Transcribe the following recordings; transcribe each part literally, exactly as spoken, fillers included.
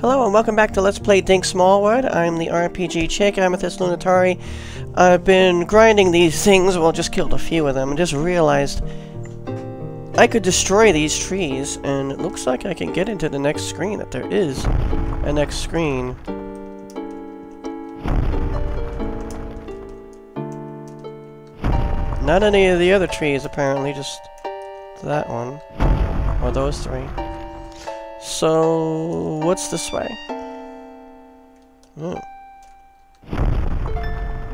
Hello and welcome back to Let's Play Dink Smallwood. I'm the R P G Chick, Amethyst Lunatari. I've been grinding these things, well, just killed a few of them, and just realized I could destroy these trees, and it looks like I can get into the next screen, that there is a next screen. Not any of the other trees, apparently, just that one, or those three. So, what's this way? Oh. I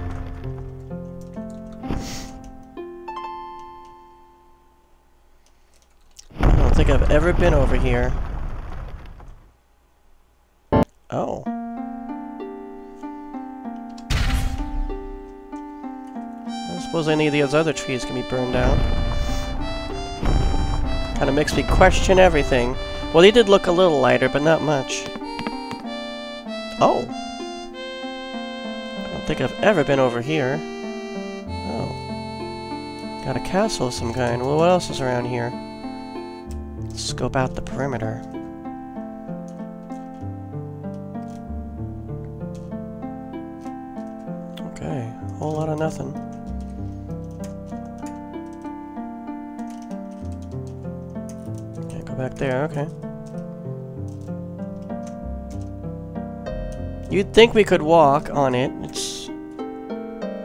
don't think I've ever been over here. Oh. I suppose any of these other trees can be burned down. Kinda makes me question everything. Well, he did look a little lighter, but not much. Oh! I don't think I've ever been over here. Oh. Got a castle of some kind. Well, what else is around here? Let's scope out the perimeter. Okay, a whole lot of nothing. Can't go back there, okay. You'd think we could walk on it. It's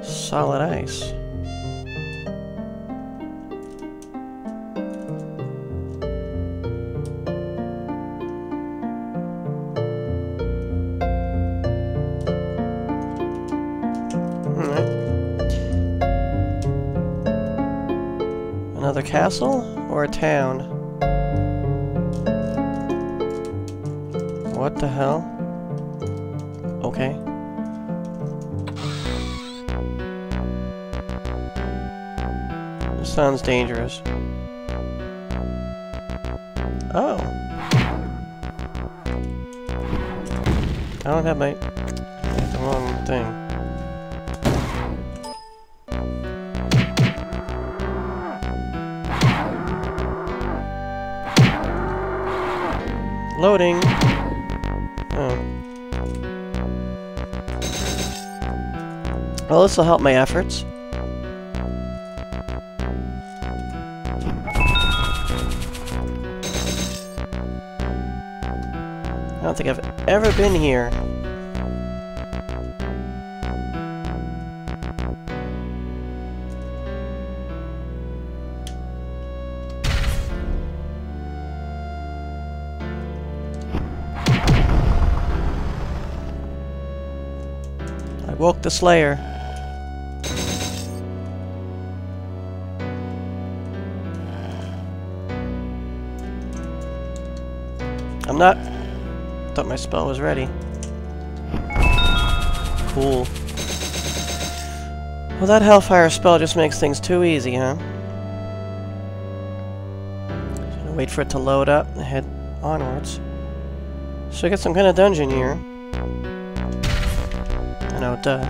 solid ice. Alright. Another castle or a town? What the hell? Okay. This sounds dangerous. Oh. I don't have my... I have the wrong thing. Loading. Well, this will help my efforts. I don't think I've ever been here. I woke the Slayer. I'm not... thought my spell was ready. Cool. Well, that Hellfire spell just makes things too easy, huh? Just gonna wait for it to load up and head onwards. So we got some kind of dungeon here. I know, duh.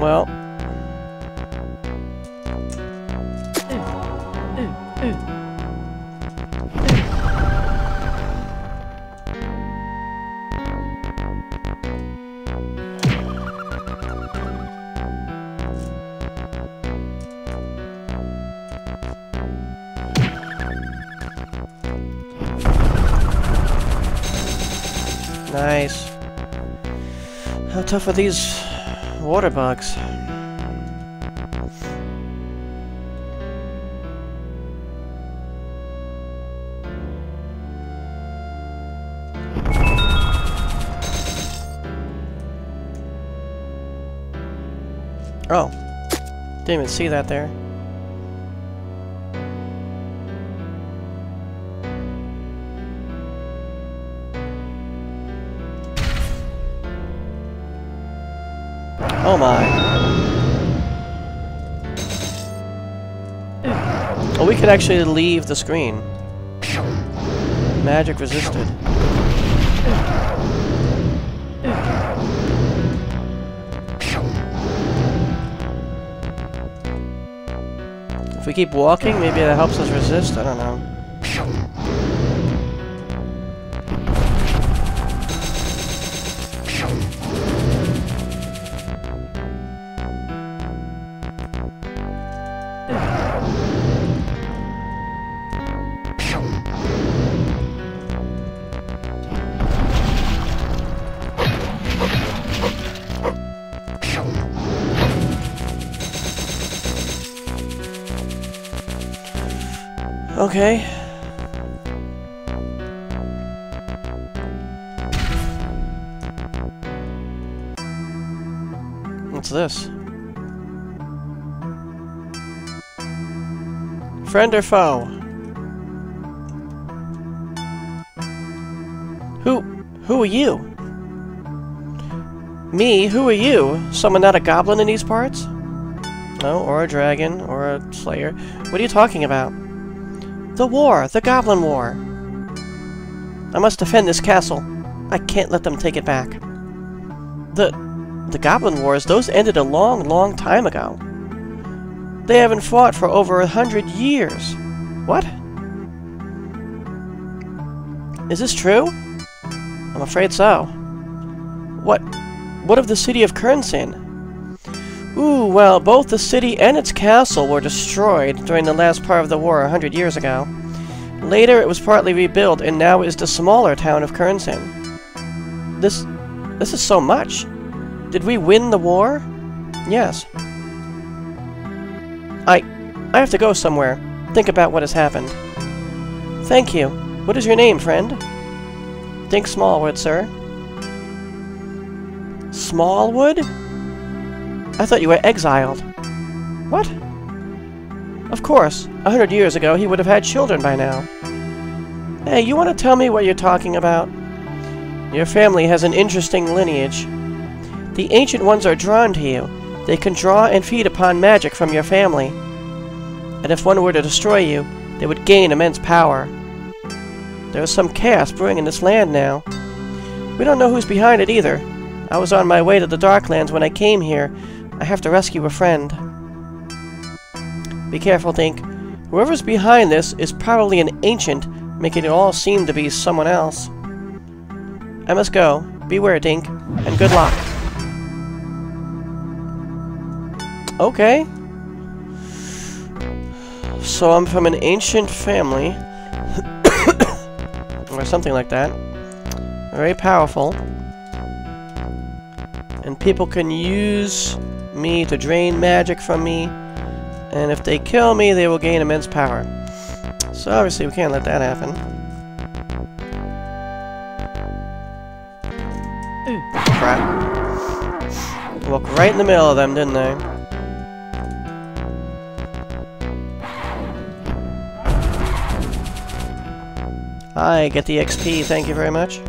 Well, nice. How tough are these water bugs? Oh, didn't even see that there. Oh my. Oh, we could actually leave the screen. Magic resisted. If we keep walking, maybe that helps us resist? I don't know. Okay. What's this? Friend or foe? Who... who are you? Me? Who are you? Someone not a goblin in these parts? No, or a dragon, or a slayer. What are you talking about? The war! The Goblin War! I must defend this castle. I can't let them take it back. The... the Goblin Wars, those ended a long, long time ago. They haven't fought for over a hundred years. What? Is this true? I'm afraid so. What... what of the city of Kernsin? Ooh, well, both the city and its castle were destroyed during the last part of the war a hundred years ago. Later, it was partly rebuilt, and now is the smaller town of Kernsin. This... this is so much. Did we win the war? Yes. I... I have to go somewhere. Think about what has happened. Thank you. What is your name, friend? Dink Smallwood, sir. Smallwood? I thought you were exiled. What? Of course. A hundred years ago, he would have had children by now. Hey, you want to tell me what you're talking about? Your family has an interesting lineage. The Ancient Ones are drawn to you. They can draw and feed upon magic from your family. And if one were to destroy you, they would gain immense power. There is some chaos brewing in this land now. We don't know who's behind it either. I was on my way to the Darklands when I came here. I have to rescue a friend. Be careful, Dink. Whoever's behind this is probably an ancient, making it all seem to be someone else. I must go. Beware, Dink, and good luck. Okay. So I'm from an ancient family. Or something like that. Very powerful. And people can use me to drain magic from me, and if they kill me, they will gain immense power. So obviously we can't let that happen. Ooh. Crap. Walked right in the middle of them, didn't I? I get the X P, thank you very much.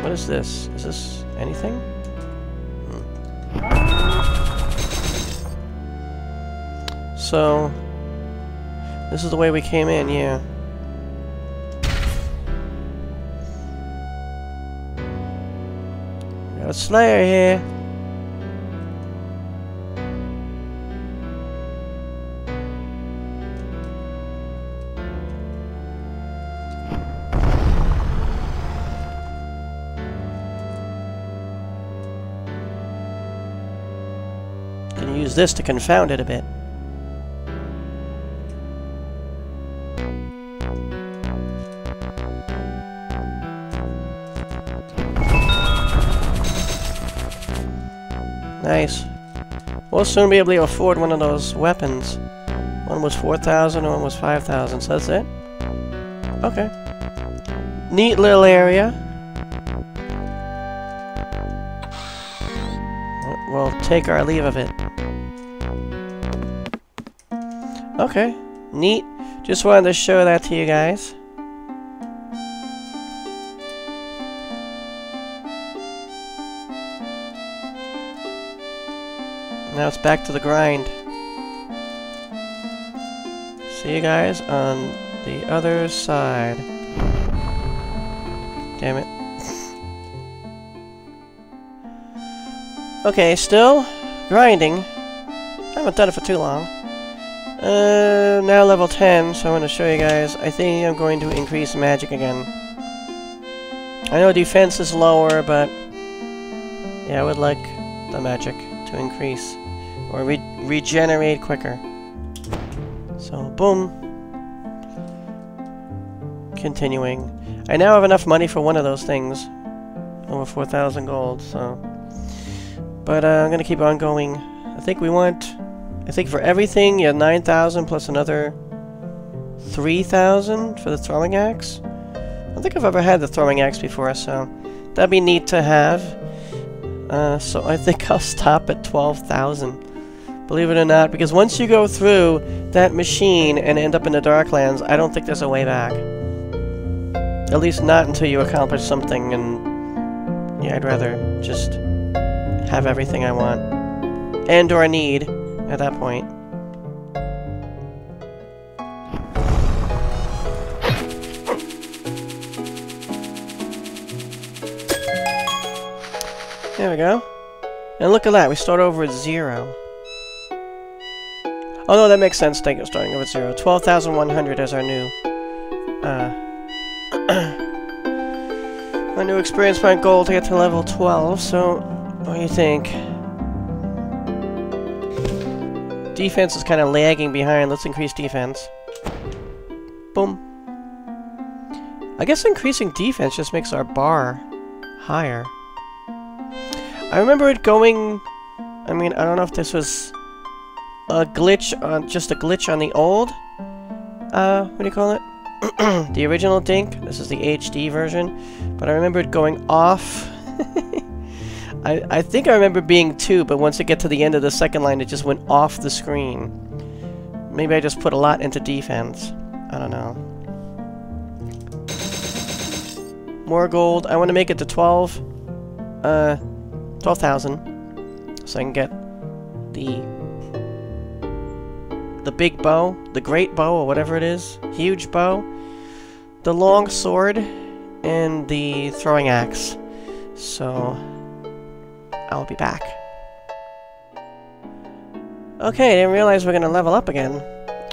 What is this? Is this anything? Hmm. So... this is the way we came in, yeah. We got a Slayer here! Use this to confound it a bit. Nice. We'll soon be able to afford one of those weapons. One was four thousand, one was five thousand, so that's it. Okay. Neat little area. We'll take our leave of it. Okay, neat. Just wanted to show that to you guys. Now it's back to the grind. See you guys on the other side. Damn it. Okay, still grinding. I haven't done it for too long. Uh, now level ten, so I'm going to show you guys. I think I'm going to increase magic again. I know defense is lower, but yeah, I would like the magic to increase or re regenerate quicker. So, boom. Continuing. I now have enough money for one of those things. Over four thousand gold, so... But uh, I'm gonna keep on going. I think we want... I think for everything, you have nine thousand plus another... three thousand for the throwing axe? I don't think I've ever had the throwing axe before, so... That'd be neat to have. Uh, so I think I'll stop at twelve thousand. Believe it or not, because once you go through that machine and end up in the Darklands, I don't think there's a way back. At least not until you accomplish something, and yeah, I'd rather just have everything I want and or need at that point. There we go. And look at that, we start over at zero. Oh no, that makes sense. Thank you. Starting over at zero. twelve thousand one hundred as our new, uh, our new experience point goal to get to level twelve. So, what do you think? Defense is kind of lagging behind. Let's increase defense. Boom. I guess increasing defense just makes our bar higher. I remember it going. I mean, I don't know if this was a glitch on, just a glitch on the old, uh, what do you call it? The original Dink. This is the H D version, but I remember it going off. I, I think I remember being two, but once it get to the end of the second line, it just went off the screen. Maybe I just put a lot into defense. I don't know. More gold. I want to make it to twelve, uh, twelve thousand, so I can get the The big bow, the great bow, or whatever it is, huge bow, the long sword, and the throwing axe. So, I'll be back. Okay, I didn't realize we we're gonna level up again.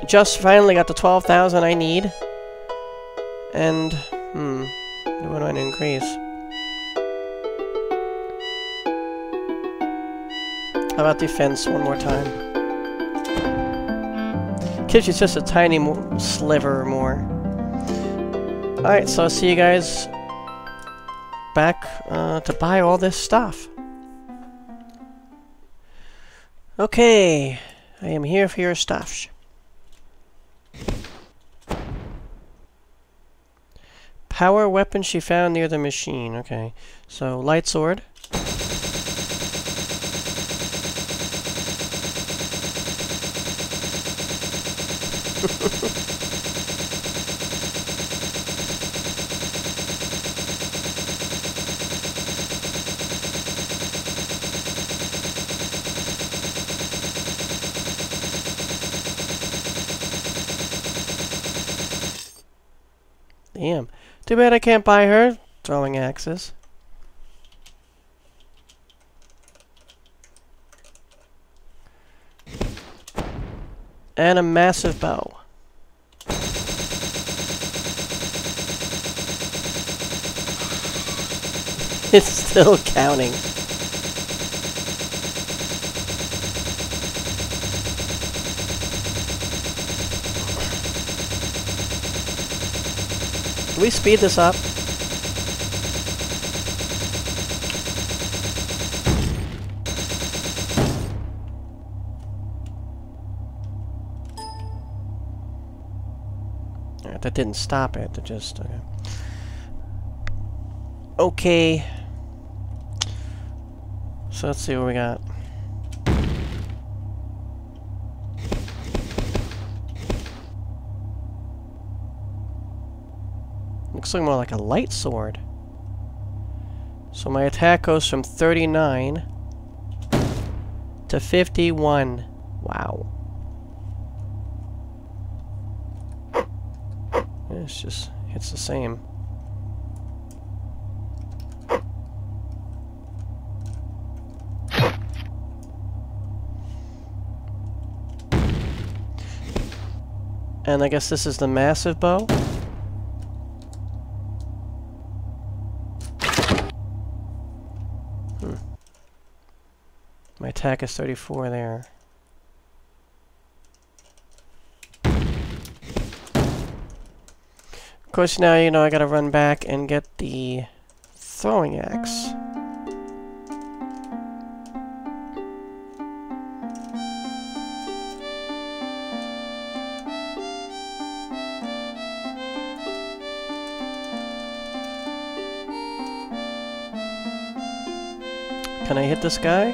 Just finally got the twelve thousand I need. And, hmm, what do I increase? How about defense one more time? It's just a tiny mo sliver or more. Alright, so I'll see you guys back uh, to buy all this stuff. Okay, I am here for your stuff. Power weapon she found near the machine. Okay, so light sword. Damn. Too bad I can't buy her throwing axes. And a massive bow. It's still counting. Can we speed this up? Alright, that didn't stop it, it just... Okay. Okay. So let's see what we got. Looks like more like a light sword. So my attack goes from thirty-nine to fifty-one. Wow. It just hits the same. And I guess this is the massive bow. Hmm. My attack is thirty-four there. Of course, now you know I gotta run back and get the throwing axe. Can I hit this guy?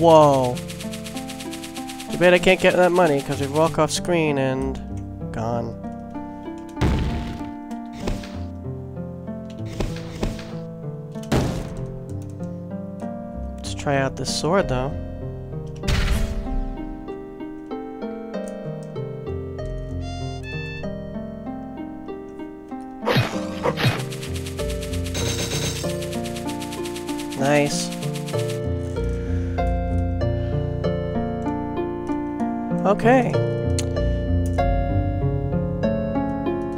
Whoa. Too bad I can't get that money, because we walk off screen and... gone. Let's try out this sword, though. Nice. Okay.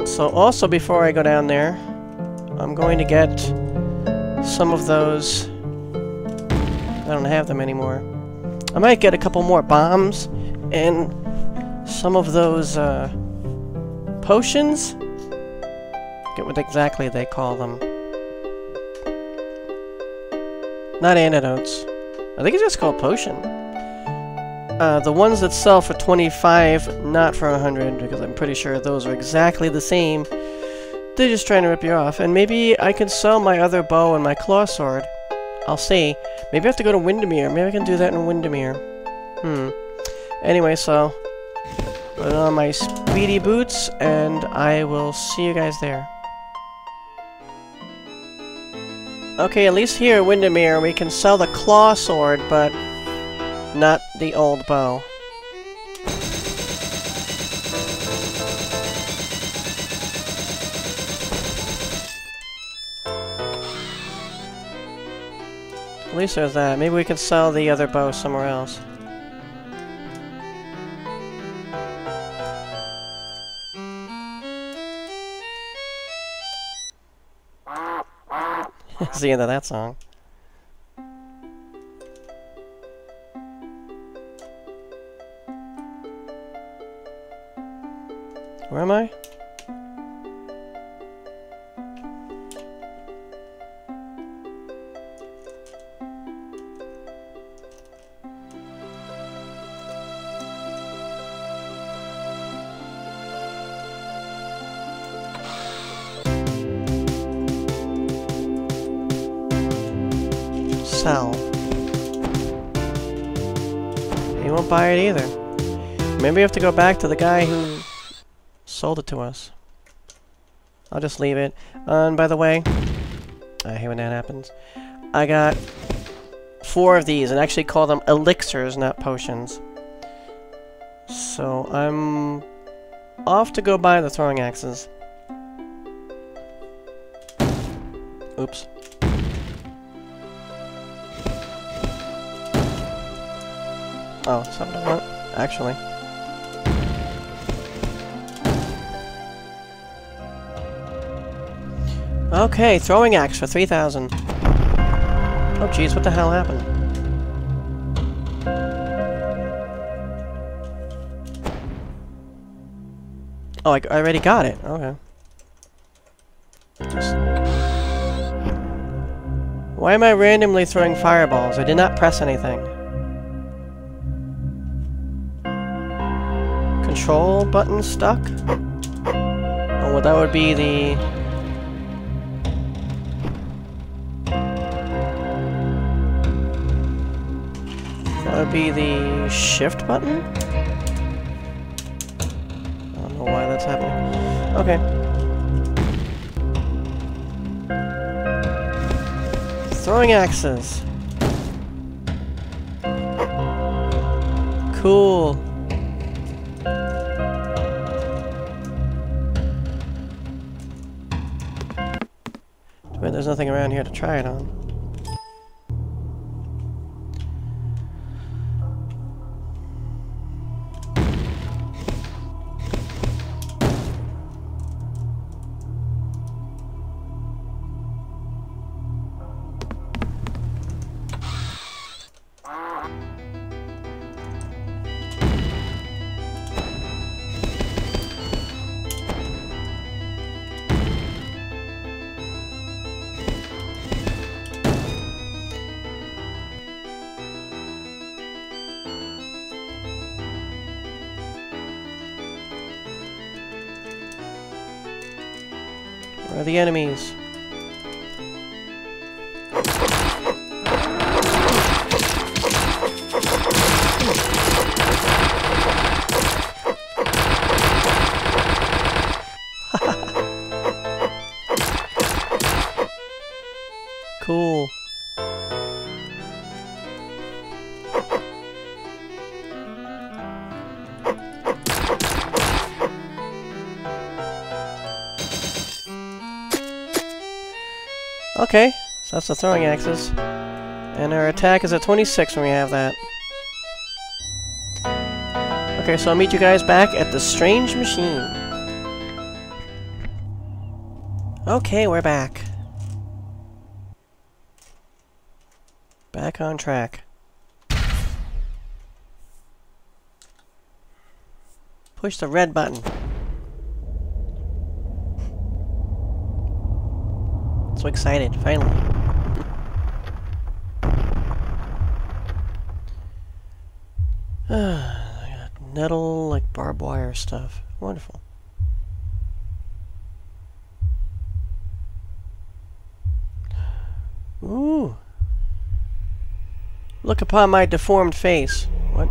So also before I go down there, I'm going to get some of those. I don't have them anymore. I might get a couple more bombs and some of those uh, potions. I forget what exactly they call them. Not antidotes. I think it's just called potion. Uh, the ones that sell for twenty-five, not for one hundred, because I'm pretty sure those are exactly the same. They're just trying to rip you off. And maybe I can sell my other bow and my claw sword. I'll see. Maybe I have to go to Windermere. Maybe I can do that in Windermere. Hmm. Anyway, so... put on my speedy boots, and I will see you guys there. Okay, at least here at Windermere we can sell the claw sword, but not the old bow. At least there's that. Maybe we can sell the other bow somewhere else. That's the end of that song. Where am I? You won't buy it either. Maybe we have to go back to the guy who sold it to us. I'll just leave it. Uh, and by the way, I hate when that happens. I got four of these, and actually call them elixirs, not potions. So I'm off to go buy the throwing axes. Oops. Oh, something I want, actually. Okay, throwing axe for three thousand. Oh jeez, what the hell happened? Oh, I, I already got it. Okay. Just... why am I randomly throwing fireballs? I did not press anything. Control button stuck? Oh, well, that would be the... that would be the shift button? I don't know why that's happening. Okay. Throwing axes. Cool. Alright, there's nothing around here to try it on. Where are the enemies? Cool. Okay, so that's the throwing axes. And our attack is at twenty-six when we have that. Okay, so I'll meet you guys back at the Strange Machine. Okay, we're back. Back on track. Push the red button. So excited, finally. I got nettle, like barbed wire stuff. Wonderful. Ooh. Look upon my deformed face. What?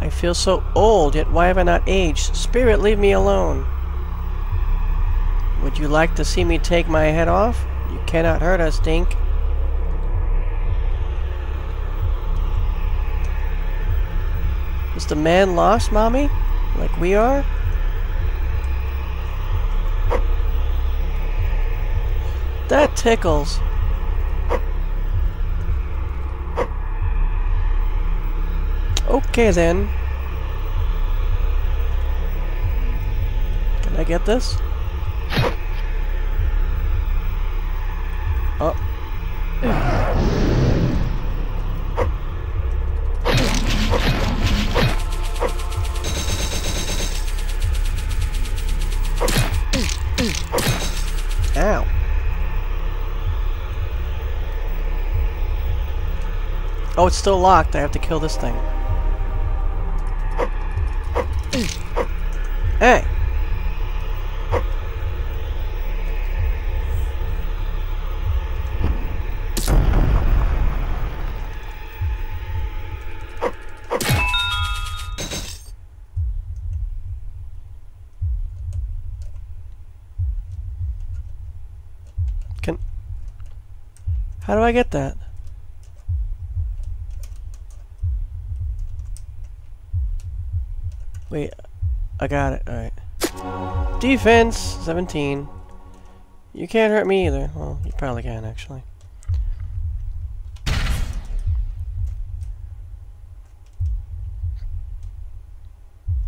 I feel so old, yet why have I not aged? Spirit, leave me alone. Would you like to see me take my head off? You cannot hurt us, Dink. Is the man lost, Mommy? Like we are? That tickles. Okay, then. Can I get this? Oh. Ow. Oh, it's still locked. I have to kill this thing. Hey. How do I get that? Wait, I got it, alright. Defense, seventeen. You can't hurt me either. Well, you probably can, actually.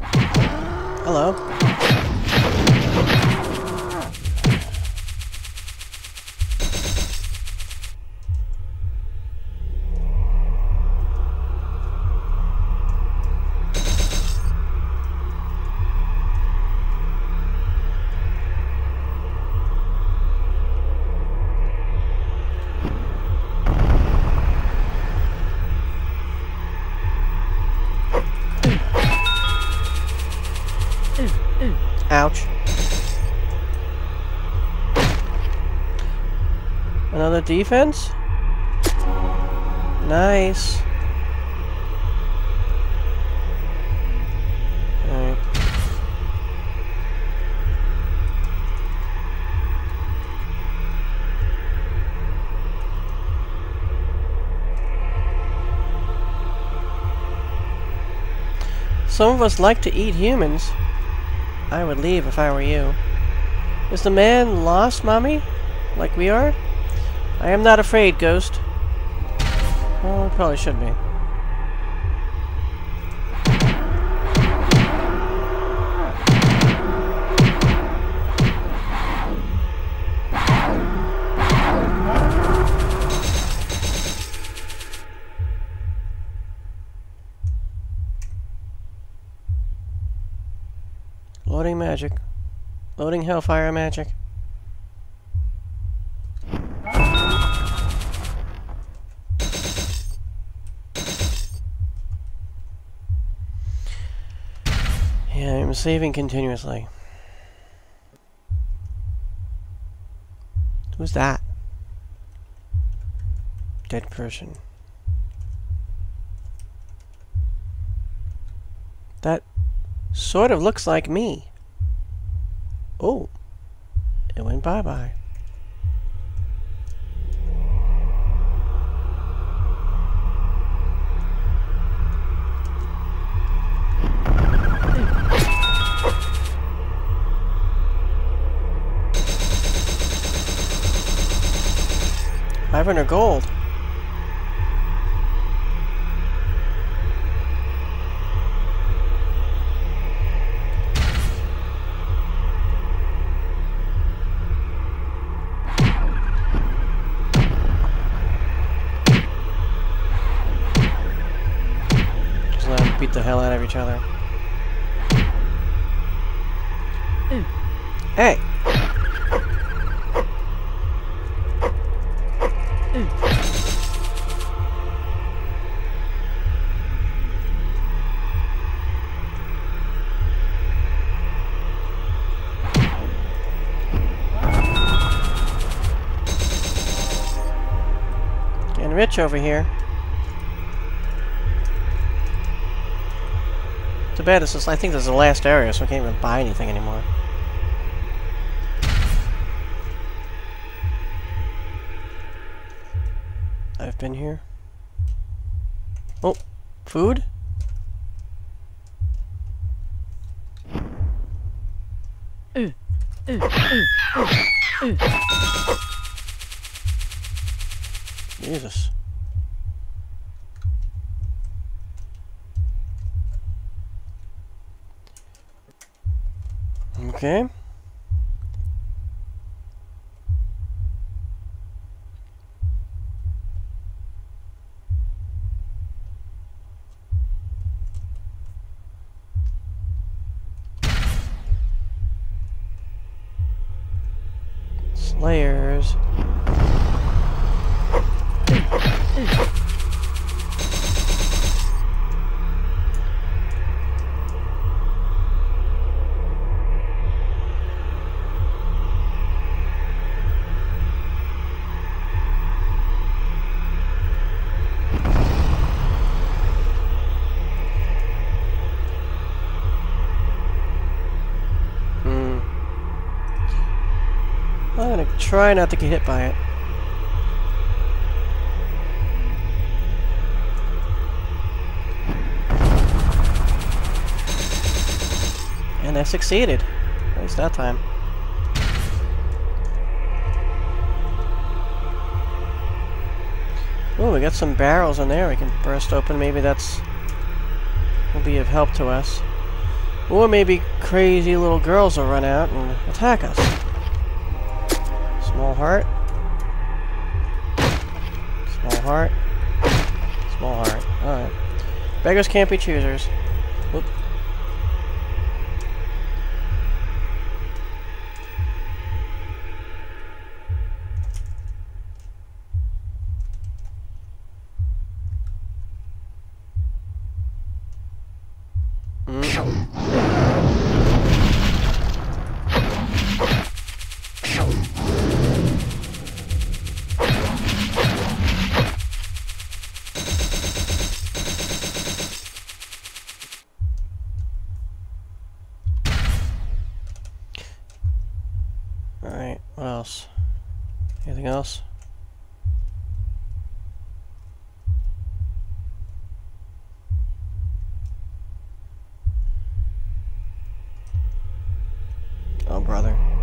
Hello. Ouch. Another defense? Nice. Alright. Some of us like to eat humans. I would leave if I were you. Is the man lost, Mommy? Like we are? I am not afraid, Ghost. Well, it probably should be. Loading magic. Loading Hellfire magic. Yeah, I'm saving continuously. Who's that? Dead person. That sort of looks like me. Oh, it went bye-bye. five hundred gold. Beat the hell out of each other. Mm. Hey! Mm. Getting rich over here. Too bad, this is, I think this is the last area, so I can't even buy anything anymore. I've been here. Oh, food? Uh, uh, uh, uh, uh. Jesus. Okay. Slayers. Try not to get hit by it. And I succeeded. At least that time. Ooh, we got some barrels in there we can burst open. Maybe that's... will be of help to us. Or maybe crazy little girls will run out and attack us. Small heart. Small heart. Small heart. Alright. Beggars can't be choosers. Whoop. Else? Oh, brother.